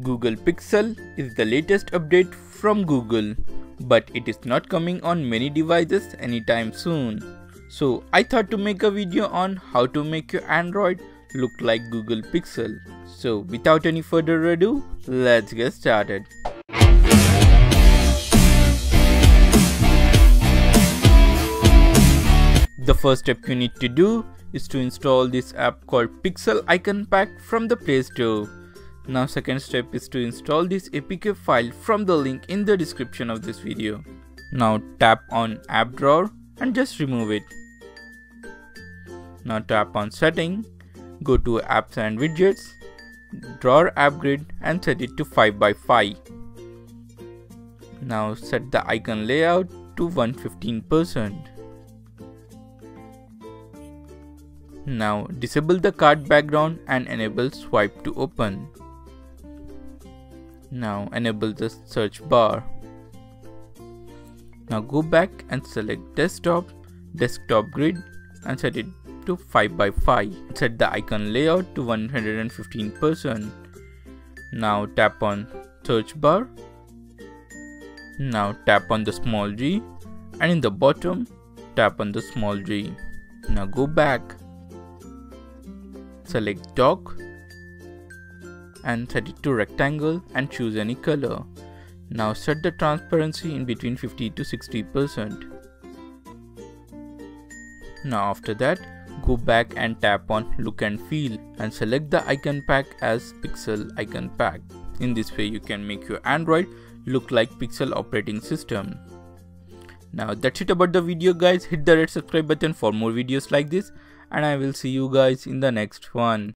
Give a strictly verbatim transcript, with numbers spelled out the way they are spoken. Google Pixel is the latest update from Google, but it is not coming on many devices anytime soon. So I thought to make a video on how to make your Android look like Google Pixel. So without any further ado, let's get started. The first step you need to do is to install this app called Pixel Icon Pack from the Play Store. Now second step is to install this A P K file from the link in the description of this video. Now tap on app drawer and just remove it. Now tap on setting, go to apps and widgets, drawer app grid and set it to five by five. Now set the icon layout to one hundred fifteen percent. Now disable the card background and enable swipe to open. Now enable the search bar. Now go back and select desktop, desktop grid and set it to five by five. Set the icon layout to one hundred fifteen percent. Now tap on search bar. Now tap on the small g and in the bottom tap on the small g. Now go back. Select dock and set it to rectangle and choose any color. Now set the transparency in between fifty to sixty percent. Now after that, go back and tap on look and feel and select the icon pack as Pixel Icon Pack. In this way you can make your Android look like Pixel operating system. Now that's it about the video guys. Hit the red subscribe button for more videos like this. And I will see you guys in the next one.